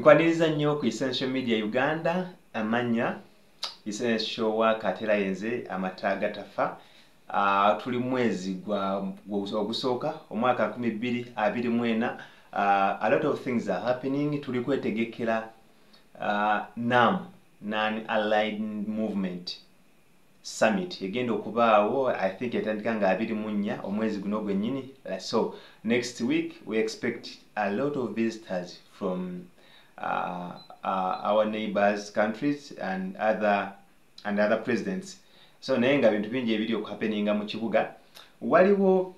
Nkwaniriza nnyo ku Essential Media Uganda amanya Essential wakatera yenze amataga tafa tuli mwezi gwa ogusoka omwaka 2024 a lot of things are happening tuli kwetegekera non-allied movement summit egenda okubaawo I think etandika nga 24 omwezi guno gwennyini so next week we expect a lot of visitors from our neighbors countries and other presidents so nenga bintu bingi ebiri happeninga mu kibuga waliwo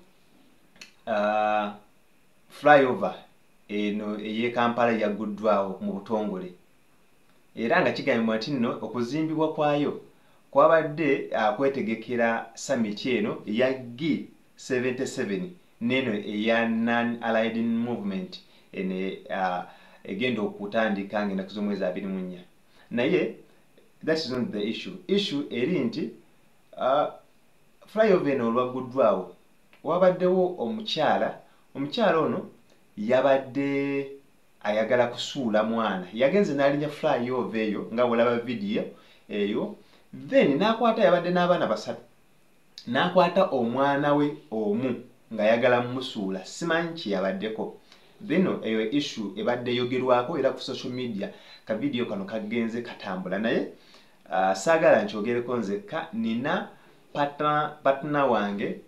flyover eno ye Kampala yaguddwawo mu butongole era nga kigambibwa nti nno okuzimbibwa kwayo kwabadde akwetegekera summit eno ya G77 neno eya non-allied movement ene again okutandika ngenda kuzomweza 24 naye that is not the issue eri nti flyover eno olwaguddwawo wabaddewo omukyala ono yabadde ayagala kusuula mwana yagenze n'alinnya flyover eyo nga bw'olaba video eyo then n'akwata yabadde n'abaana basatu n'akwata omwana we omu nga ayagala mmusuula simanyi kye yabaddeko Bino eyo issue ebadde yogerwako era ku social media ka video kano kagenze katambula naye saagala nkyogereko nzekka nina partner wange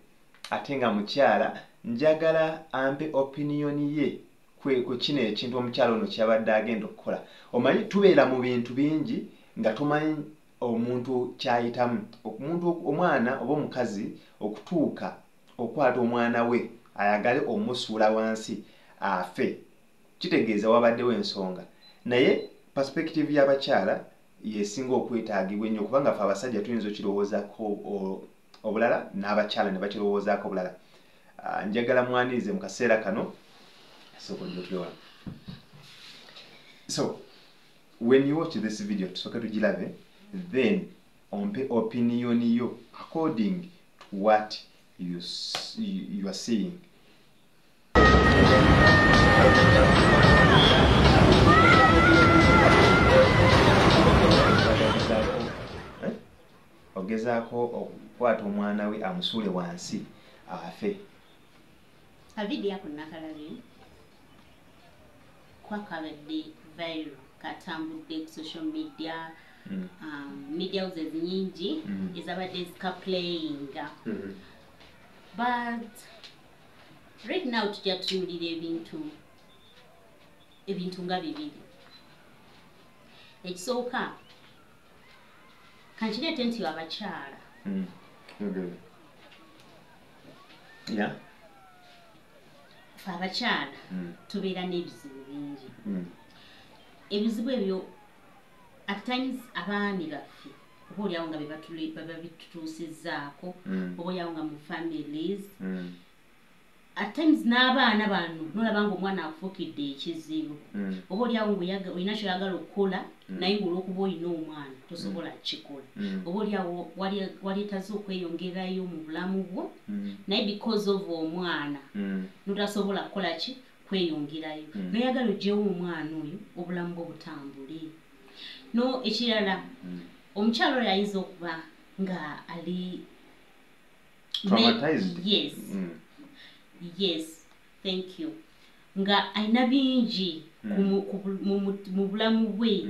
atenga mukyala njagala ampe opinion ye ku kino ekintu omukyala ono kyabadde agenda okukola omanyi tubeera mu bintu bingi nga tumanyi omuntu kyayitamu omuntu omwana oba omukazi okutuuka okwata omwana we ayagale omusuula wansi afe kitegeeza wabaddewo ensonga naye perspective y'abakyala yesinga okwetaagibwa ennyo kubanga ffe abasajja tuyinza okirowoozaako obulala n'abakyala ne bakirowoozaako obulala njagala mwanirize mu kaseera kano so when you watch this video tusooke tugirabe then ompe opinion yo according to what you are seeing ogezaako okukwata omwana we amusuule wansi afe avidi yako nakalabye kwakabadde viral katambudde ku social media media houses nyingi ezabadde zika playinga but right now tujja tuwulira ebintu nga bibiri ekisooka kanchirete nti abakyala abakyala tubeera n'ebizibu bingi ebizibu ebyo at times abaami baffe oba oliawo nga bebabitutuusizaako oba oliawo nga mu families at times n'abaana bano nolaba nga omwana afuukidde ekizibu oba oliawo olina kyoyagala okukola naye ngaolwokuba olina omwana tosobola kukikola oba oliawo waleetaze okweyongerayo mu bulamu bwo naye because of omwana notasobola kukola ki kweyongerayo noyagala ogyewo omwana oyo obulamu bwo butambule no ekirala omukyalo oyo ayinza okuba nga ali yes thank you nga alina bingi mu bulamu bwe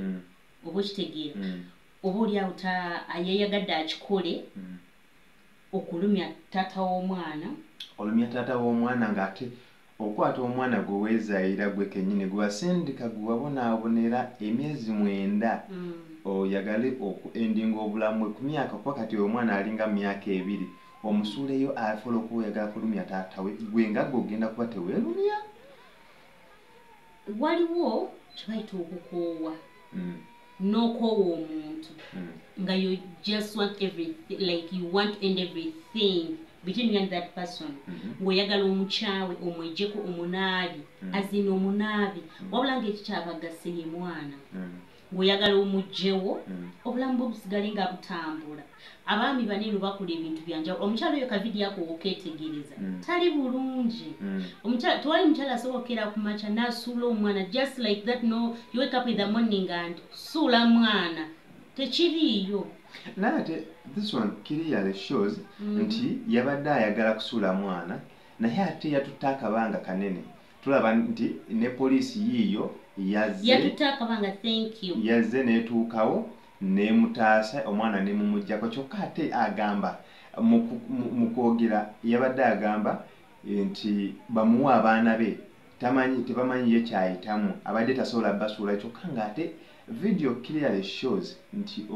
oba okitegeera oba oliawo yeyagadde akikole okulumya taata w'omwana olumya taata w'omwana ng'ate okwata omwana gwe weezaayira gwe kennyini gwe wasindika gwe wabonaabonera emyezi 9 oyagale endinga obulamu bwe ku myaka kuba kati omwana alinga mu myaka 2 omusuuleyo afola okuweyagala kulumya taatawe gwe nga gwe ogenda kuba teweerumya waliwo kyebayita okukoowa n'okoowa omuntu nga you just want everything like you want and everything between you and that person. Weyagala omuchawe omwejeko omunabi azina omunabi wabulanga ekikyabagasira emwana. Weyagala omujjewo obulamu obusigale nga butambula. Abaami banene bakula ebintu byanjawulo. Omukyala oyo kavidi yako okeetegereza tali bulungi. Omukyala twali mukyala asobokera kumaca n'asuula omwana just like that. No, you wake up in the morning and suula mwana tekiriiyo. Naate this one kiriyale shows nti yabadde ayagala kusuula mwana naye ate yatutaaka banga kanene. Tulaba nti ne poliisi yiiyo yazze yatutaaka banga thank you yazze netuukawo ne mutaasa omwana ne mumujjako kyokka ate agamba mu kwogera yabadde agamba nti bamuwa abaana be tamanyi tebamanyi ye kyayitamu abadde tasobola basuula kyokka ng'ate video clearly shows nti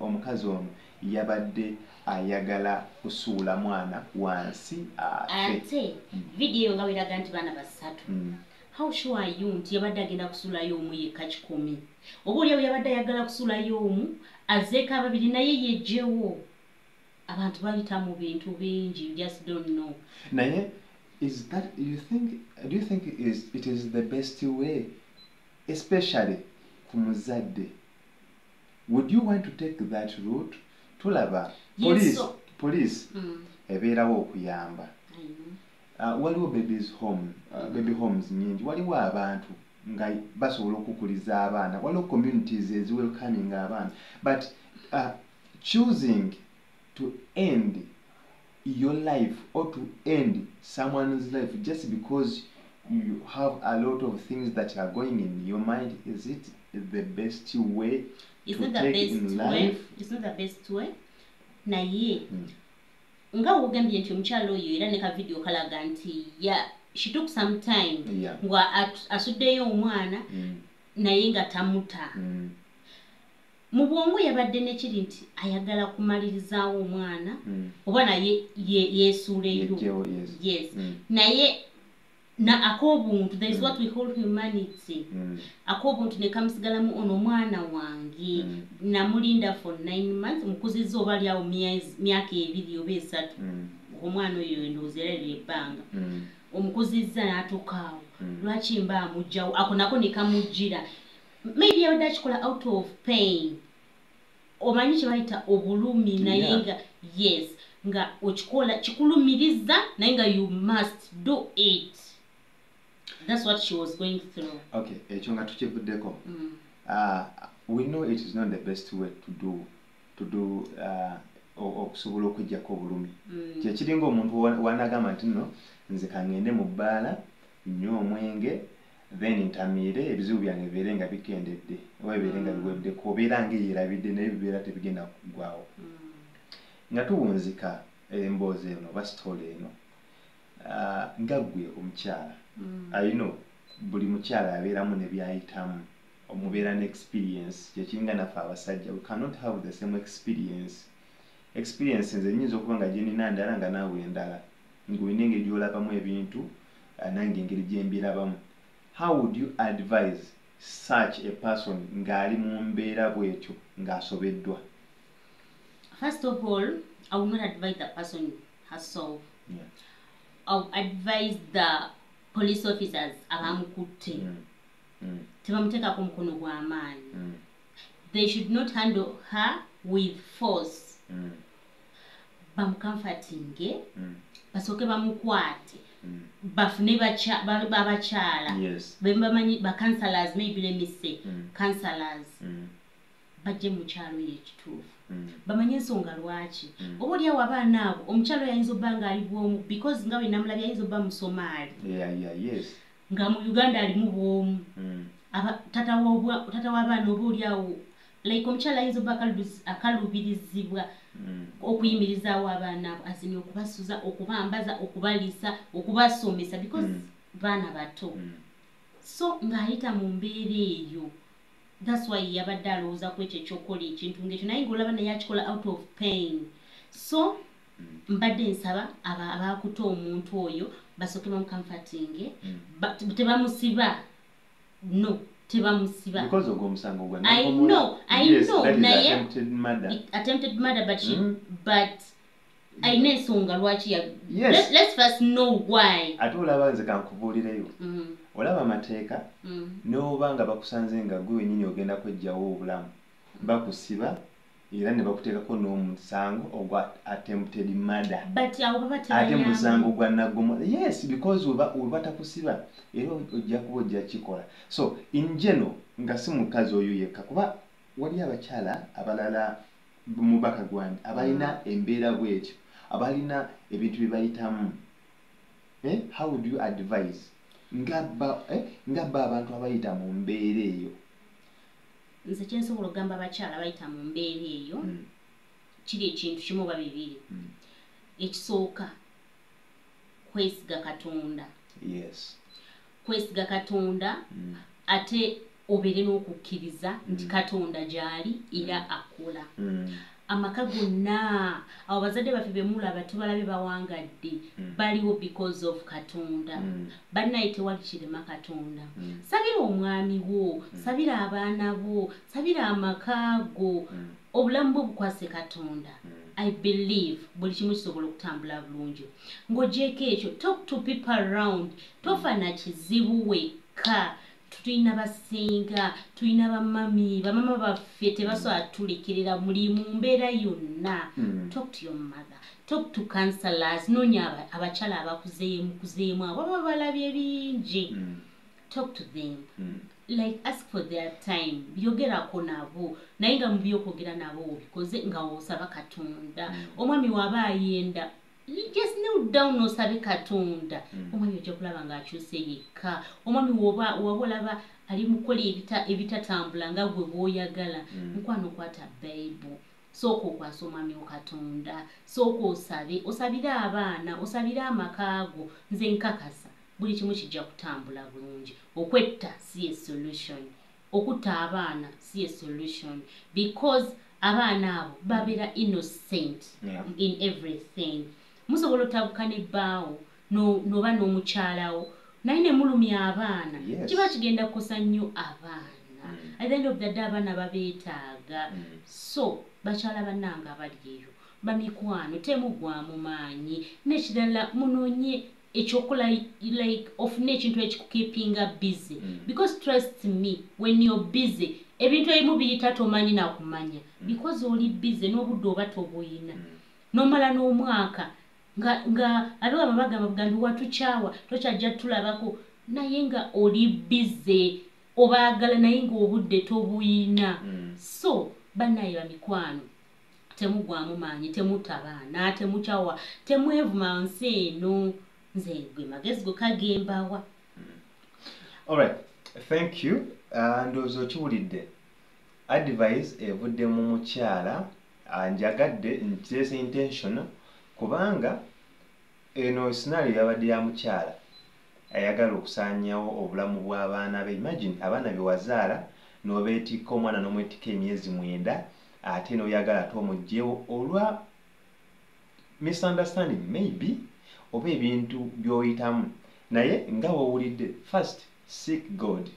omukazi ono yabadde ayagala kusuula mwana wansi ate video nga weraga nti baana basatu. How sure are you nti yabadde agenda kusula y'omu yekka kikomi? Obaolyawo yabadde ayagala kusula y'omu azeeko ababiri naye yejjewo. Abantu bayita mu bintu bingi just don't know. Naye is that do you think it is the best way, especially ku muzadde? Would you want to take that route? Tulaba police ebeerawo okuyamba. Waliwo baby homes nyingi, waliwo abantu nga basobola okukuliza abaana, waliwo communities as welcoming abaana, but choosing to end your life or to end someone's life just because you have a lot of things that are going in your mind, is it the best way to take in life? It's not the best way. Na ye nga wogambye nti omukyalo oyo era ne ka video kalaga nti she took some time nga asuddeyo omwana naye nga tamuta. Mu bwongo yabadde nekiri nti ayagala kumalirizaawo omwana oba naye yesuuleyo. Yes. Naye na akobuntu that is what we call humanity. Akobuntu ne kamusigalamu ono omwana wange namulinda for 9 months mukuziza oba lyawo myaka 2 oba 3 omwana oyo endozerera ebbanga omukuzizza n'atuukaawo lwaki mba amugjawo akonako ne kamujjira maybe yabadde akikola out of pain omanyi kye bayita obulumi naye nga yes nga okikola kikulumiriza naye nga you must do it. That's what she was going through. Okay, echonga tuchevuddeko. We know it is not the best way to do okusobola okujjako obulumi. Kyekiringa omuntu wanagamba nti nno nze kangende mu bbaala nnywe omwenge then ntamiire ebizibu byange bibeere nga bikendedde oba bibeere nga biweddeko obeera nga yeerabidde naye bibeera tebigenda kugwawo. Nga tuwunzika emboozi eno oba sitole eno nga ggwe omukyala ayino buli mukyala abeeramu ne byayitamu omubeera ne experience kyekiringa naffe abasajja we cannot have the same experience nze nnyinza okuba nga gyenina ndala nga naawe endala ng'olina engeri gy'olabamu ebintu nange engeri gye mbirabamu. How would you advise such a person ng'ali mu mbeera bw'ekyo ng'asobeddwa? First of all, I will not advise the person herself. I will advise the police officers abamukutte tebamuteekako mukono gw'amaanyi. They should not handle her with force. Bamukamfatinge basooke bamukwate bafune babakyala bebamanyi bacounselors maybe lemise counselors bajje mu kyalo y'ekituufu bamanye ensonga lwaki obaolyawo abaana abo omukyalo yayinza obba nga ali bwomu because nga wenamulabye ayinza obba mu Somaali nga mu Uganda alimu bwomu tata w'abaana obaolyawo like omukyala ayinza obba akaluubirizibwa okuyimirizaawo abaana abo azini okubasuza okubambaza okubaliisa okubasomesa because baana bato so ng'ayita mu mbeera eyo. That's why yabadde alowooza ku ekyo ekyokola ekintu ngekyo naye ng'olaba naye akikola out of pain. So mbadde nsaba abakuta omuntu oyo basooke bamukamfatinge tebamusiba no tebamusiba because ogw'omusango gwa I know naye attempted murder but I know songa lwachi ya. Yes. Let's first know why. Atulaba nze kankubulirayo. Mhm. Olaba mateeka. Mhm. No banga bakusanze nga gwe nyinyi ogenda kwejjawo obulamu. Bakusiba era ne bakuteekako n'omusango ogwa attempted murder. But abo batanya. Ate musango gwa nagomo. Yes, because uba takusiba era ojja kubojja kikola. So in general nga si mukazi oyo yekka kuba wali abakyala abalala mubaka gwandi abalina embeera bwetyo. Abalina ebintu bibayitamu. How would you advise? Ngaba abantu abayita mu mbeera eyo. Nze kye nsobola okugamba abakyala abayita mu mbeera eyo. Kiri ekintu kimu oba bibiri. Ekisooka kwesiga Katonda. Yes. Kwesiga Katonda ate obeere n'okukkiriza nti Katonda gy'ali era akola. Amaka gonna abazadde baffe bemulaba tubalabe bawangadde baliwo because of Katonda bannayite wali kirema Katonda sabira omwami wo sabira abaana bo sabira amaka go obulamu bwo bukwase Katonda. I believe buli kimu kisobola okutambula bulungi ng'ogyeko ekyo. Talk to people around, tofa na kizibu wekka. Tuina basenga, tuina bamami, bamama baffe tebasobola tulikirira muli mu mbeera yonna. Talk to your mother, talk to counselors, noonya abakyala abakuzeemu abo baba balabye bingi. Talk to them, like ask for their time, byogerako nabo, naye nga mu by'okwogera nabo bikoze nga osaba Katonda. Omwami waba ayenda. Just kneel down no sabe Katonda. Omwami ojja kulaba nga akyuse yekka. Omwami w'oba ali mukola ebitatambula nga gwe bw'oyagala. Mukwano kwata Bible. Sooka okwasa omwami wo Katonda. Sooka osabe. Osabire abaana. Osabire amaka go. Nze nkakasa. Buli kimu kijja kutambula bulungi. Okwetta si a solution. Okutta abaana si a solution. Because abaana abo babeera innocent in everything. Musobola otabuka nebbaawo noba n'omukyalawo naye ne mulumya abaana kiba kigenda kukosa nnyo abaana. At the end of the day abaana babeetaaga. So bakyala bannanga abali eyo bamikwano temugwamu maanyi n'ekirala munoonye ekyokola like ofune ekintu ekikukeepinga busy because trust me when you're busy ebintu ebimu biyita tomanyi nakumanya because oli busy n'obudde oba tobuyina nomala n'omwaka. Nga aliwa mabaga mabugandu watu chawa tocha jatula bako na yenga olibize obagala na yenga obudde tobuina. So banaye bamikwano temugwamu maanyi temutabana temuchawa temwevuma nsi eno nze gwe magezi go kagembawa. Alright, thank you. Ndozo kiwulidde advice evudde mu mukyala anjagadde nkyese intentional kubanga eno scenario yabadde ya mukyala ayagala okusaanyawo obulamu bw'abaana be. Imagine abaana be wazaala n'obeetikka omwana n'omwetikka emyezi 9 ate n'oyagala ate omugyewo olwa misunderstanding maybe oba ebintu by'oyitamu. Naye nga wowulidde first seek God.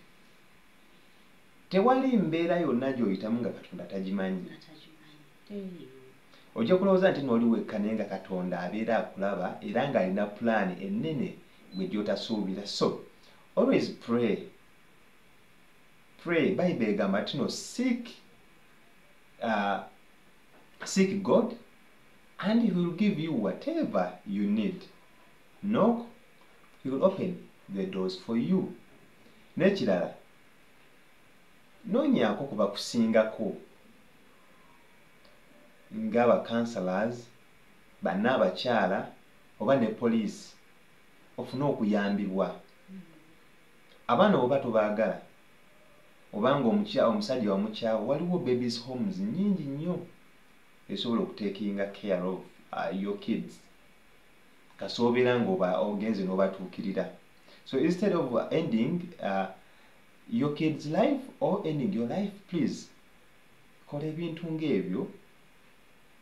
Tewali mbeera yonna gy'oyitamu nga Katonda tagimanyi. Ojja kulowooza nti n'oli wekkane nga Katonda abeera akulaba era ng'alina pulaani ennene gwe gy'otasuubira. So always pray. Pray. Bayibuli egamba nti no seek God and he will give you whatever you need. Knock, he will open the doors for you. N'ekirala noonyaako ku bakusingako nga bacounselors banna abakyala oba ne poliisi ofune okuyambibwa. Abaana oba tobaagala obanga omusajja wamukyawa waliwo babies homes nyingi nnyo esobola okuteekinga care of your kids kasoobera ng'oba ogenze n'obatuukirira. So instead of ending your kids life or ending your life, please kola ebintu ng'ebyo.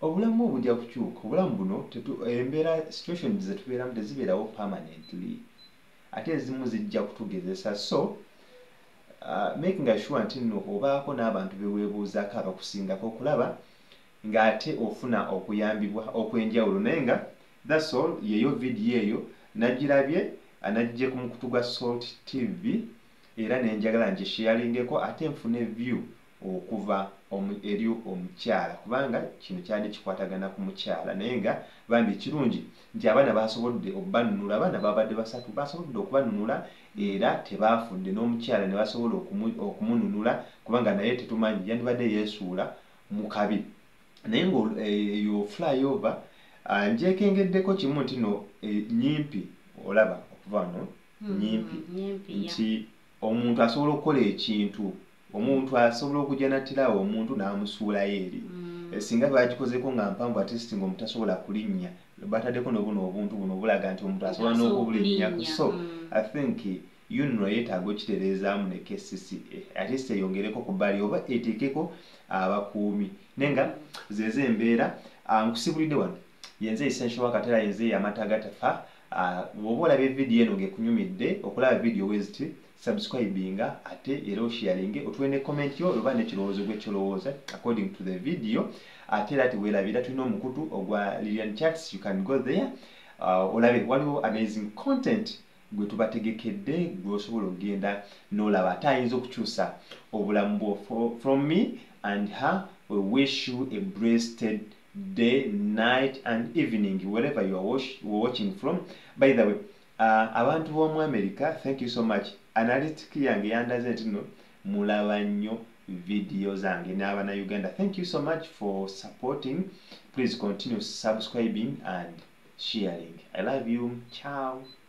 Obulamu bujja kukyuka. Obulamu buno embeera situations zetubeeramu tezibeerawo permanently ate ezimu zijja kutugezesa. So making sure nti nno obaako n'abantu beweebuuzaako abakusingako okulaba ngate ofuna okuyambibwa okwenjawulo nenga that's all yeyo video eyo najirabye anajje ku mukutu gwa Salt TV era nenjagala nje sharingeko ate nfune view okuva eri omukyala kubanga kino kyali kikwatagana ku mukyala nenga bambi kirungi nti abaana basobodde obanunula abaana babadde basatu basobodde okubanunula era tebafudde n'omukyala ne basobola okumununula kubanga naye tetumanyi yandibadde yeesuula mu kabi naye ng'eyo flyover njekengeddeko kimu nti no nnyimpi olaba okuva no nnyimpi nti omuntu asobola okukola ekintu omuntu asobola okujja natirawo omuntu n'amusuula eri singa bagikozeko nga mpanvu ate singa omuntu tasobola kulinnya bataddeko n'obuno obuntu buno obulaga nti omuntu asobola n'okubulinnyako so I think yuno yeetaaga okitereezaamu ne KCCA ate seyongereko ku bbali oba eteekeko abakuumi nenga zeeze embeera nkusibulidde wano yenze essential wakatera yenze amata gatafa bw'oba olaba evidiyo eno ng'ekunyumidde okulaba vidiyo weziti subscribinga ate ero sharinge otwe ne comment yo oba ne kirowoozo gwe kirowooza according to the video ate lati welabira tulina omukutu ogwa Lilian Chats you can go there olabe waliwo amazing content gwe tubategekedde gwosobola ogenda n'olaba ate ayinza okukyusa obulamu bwo from me and her we wish you a blessed day night and evening wherever you are watching from by the way abantu b'omu America thank you so much analytic yange yandaze tino mulaba nnyo video zange n'abana Uganda thank you so much for supporting please continue subscribing and sharing I love you ciao